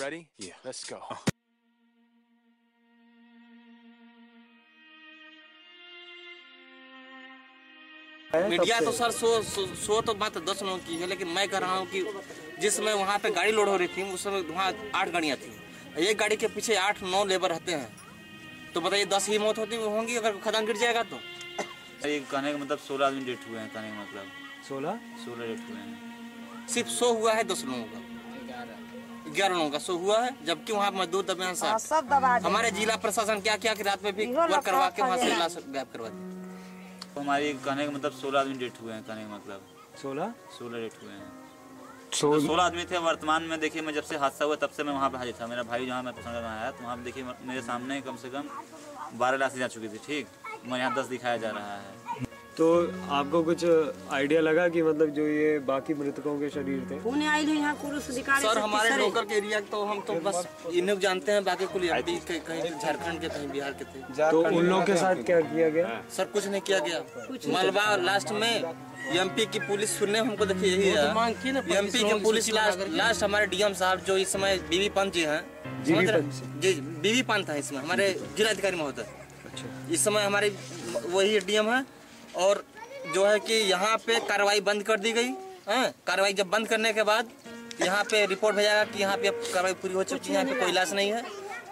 Ready? Yeah. Let's go. Media तो sir so तो बात 10 मिनट की है, लेकिन मैं कह रहा हूँ कि जिस समय वहाँ पे गाड़ी लोड हो रही थी उस समय वहाँ 8 गाड़ियाँ थी, एक गाड़ी के पीछे 8-9 लेबर रहते हैं, तो बताइए 10 ही मौत होंगी अगर खदान गिर जाएगा तो। ये कहने का मतलब 16 आदमी डेट हुए हैं, कहने का मतलब 16 डेट हुए हैं, सिर्फ 100 हुआ है 10 लोगों का, 11 लोगों का 100 हुआ है, जबकि वहाँ मजदूर दबे हैं। सब हमारे जिला प्रशासन क्या किया कि रात में भी वर्क करवा के वहाँ से लाश गायब करवा दी। हमारी कहने का मतलब 16 आदमी डेट हुए हैं, कहने का मतलब 16 डेट हुए हैं, 16 आदमी थे वर्तमान में। देखिए मैं जब से हादसा हुआ तब से मैं वहाँ पे हाजिर था, मेरा भाई जहाँ मैं पसंद आया तो वहाँ पे देखिए मेरे सामने कम से कम 12 लाशें जा चुकी थी, ठीक, मैं यहाँ 10 दिखाया जा रहा है। तो आपको कुछ आइडिया लगा कि मतलब जो ये बाकी मृतकों के शरीर थे पुणे आए यहाँ सर, हमारे लोकल एरिया तो हम तो बस इन्हें जानते हैं, बाकी कुल कहीं झारखंड के कहीं बिहार के थे। तो उन लोगों के साथ क्या किया गया सर? कुछ नहीं किया गया, मलबा लास्ट में एमपी की पुलिस सुनने हमको देखिए यही है, एमपी की पुलिस लास्ट हमारे डीएम साहब जो इस समय बीवी पंत जी हैं, जी बीवी पंत है इसमें हमारे जिलाधिकारी महोदय, इस समय हमारे वही डीएम है, और जो है कि यहाँ पे कार्रवाई बंद कर दी गई। कार्रवाई जब बंद करने के बाद यहाँ पे रिपोर्ट भेजा गया कि यहाँ पे कार्रवाई पूरी हो चुकी है, यहाँ पे कोई लाश नहीं है।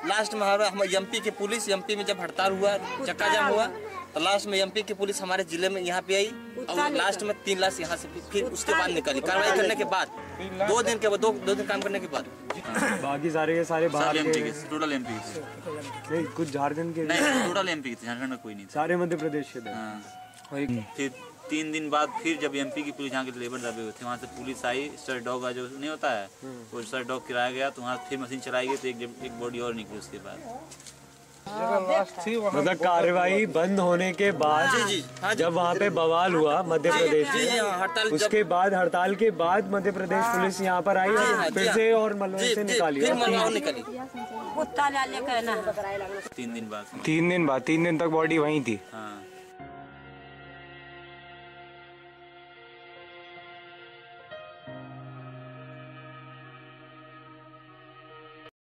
लास्ट में हमारे एमपी की पुलिस, एमपी में जब हड़ताल हुआ चक्का जाम हुआ तो लास्ट में एमपी की पुलिस हमारे जिले में यहाँ पे आई और लास्ट में 3 लाश यहाँ से फिर उसके बाद निकाली कार्रवाई करने के बाद, 2 दिन के बाद, 2 दिन काम करने के बाद। बाकी सारे बाहर टोटल एमपी के, कुछ झारखंड के नहीं, टोटल एमपी के, झारखंड का कोई नहीं, सारे मध्य प्रदेश के। फिर 3 दिन बाद फिर जब एमपी की पुलिस यहाँ के लेबर दबे हुए थे वहाँ से पुलिस आई, सर डॉग का जो नहीं होता है वो सर डॉग किराया गया, तो वहाँ फिर मशीन चलाई गई तो एक बॉडी और निकली उसके बाद। मतलब कार्रवाई बंद होने के बाद जब वहाँ पे बवाल हुआ मध्य प्रदेश, उसके बाद हड़ताल के बाद मध्य प्रदेश पुलिस यहाँ पर आई और फिर से और मलबे से निकाली, निकाली 3 दिन बाद, 3 दिन तक बॉडी वहीं थी।